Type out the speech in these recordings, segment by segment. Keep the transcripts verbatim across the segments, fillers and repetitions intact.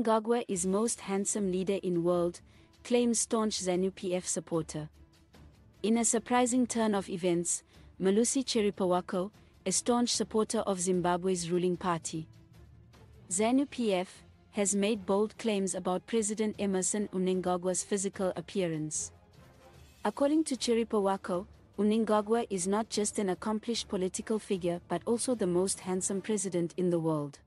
Mnangagwa is most handsome leader in world, claims staunch ZANU-P F supporter. In a surprising turn of events, Melusi Chiripowako, a staunch supporter of Zimbabwe's ruling party, ZANU-P F, has made bold claims about President Emmerson Mnangagwa's physical appearance. According to Chiripowako, Mnangagwa is not just an accomplished political figure but also the most handsome president in the world.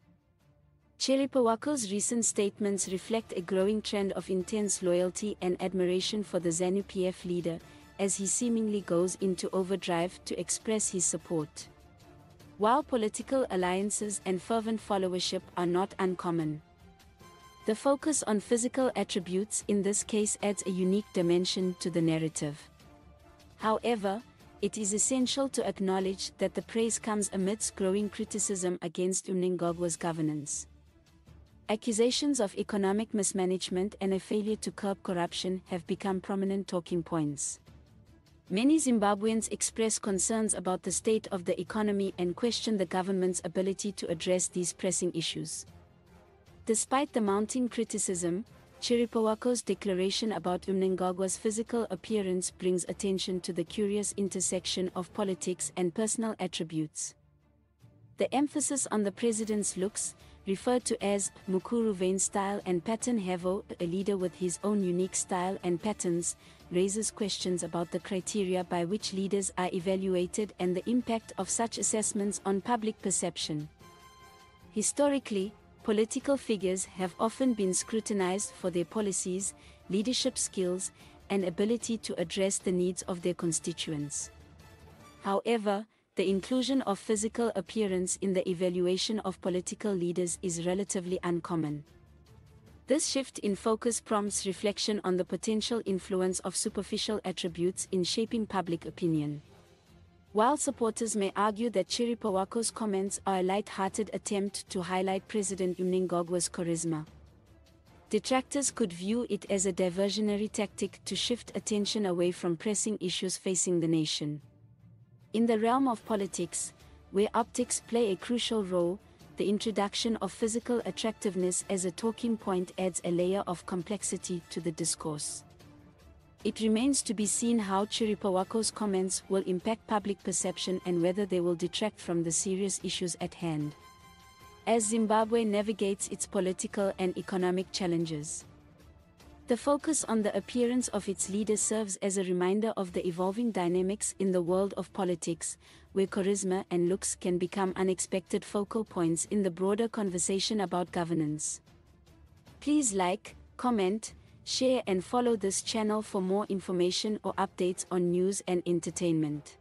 Chiripowako's recent statements reflect a growing trend of intense loyalty and admiration for the ZANU-P F leader, as he seemingly goes into overdrive to express his support. While political alliances and fervent followership are not uncommon, the focus on physical attributes in this case adds a unique dimension to the narrative. However, it is essential to acknowledge that the praise comes amidst growing criticism against Mnangagwa's governance. Accusations of economic mismanagement and a failure to curb corruption have become prominent talking points. Many Zimbabweans express concerns about the state of the economy and question the government's ability to address these pressing issues. Despite the mounting criticism, Chiripowako's declaration about Mnangagwa's physical appearance brings attention to the curious intersection of politics and personal attributes. The emphasis on the president's looks, referred to as Mukuru Vane style and pattern Hevo, a leader with his own unique style and patterns, raises questions about the criteria by which leaders are evaluated and the impact of such assessments on public perception. Historically, political figures have often been scrutinized for their policies, leadership skills, and ability to address the needs of their constituents. However, the inclusion of physical appearance in the evaluation of political leaders is relatively uncommon. This shift in focus prompts reflection on the potential influence of superficial attributes in shaping public opinion. While supporters may argue that Chiripowako's comments are a light-hearted attempt to highlight President Mnangagwa's charisma, detractors could view it as a diversionary tactic to shift attention away from pressing issues facing the nation. In the realm of politics, where optics play a crucial role, the introduction of physical attractiveness as a talking point adds a layer of complexity to the discourse. It remains to be seen how Chiripowako's comments will impact public perception and whether they will detract from the serious issues at hand, as Zimbabwe navigates its political and economic challenges. The focus on the appearance of its leader serves as a reminder of the evolving dynamics in the world of politics, where charisma and looks can become unexpected focal points in the broader conversation about governance. Please like, comment, share and follow this channel for more information or updates on news and entertainment.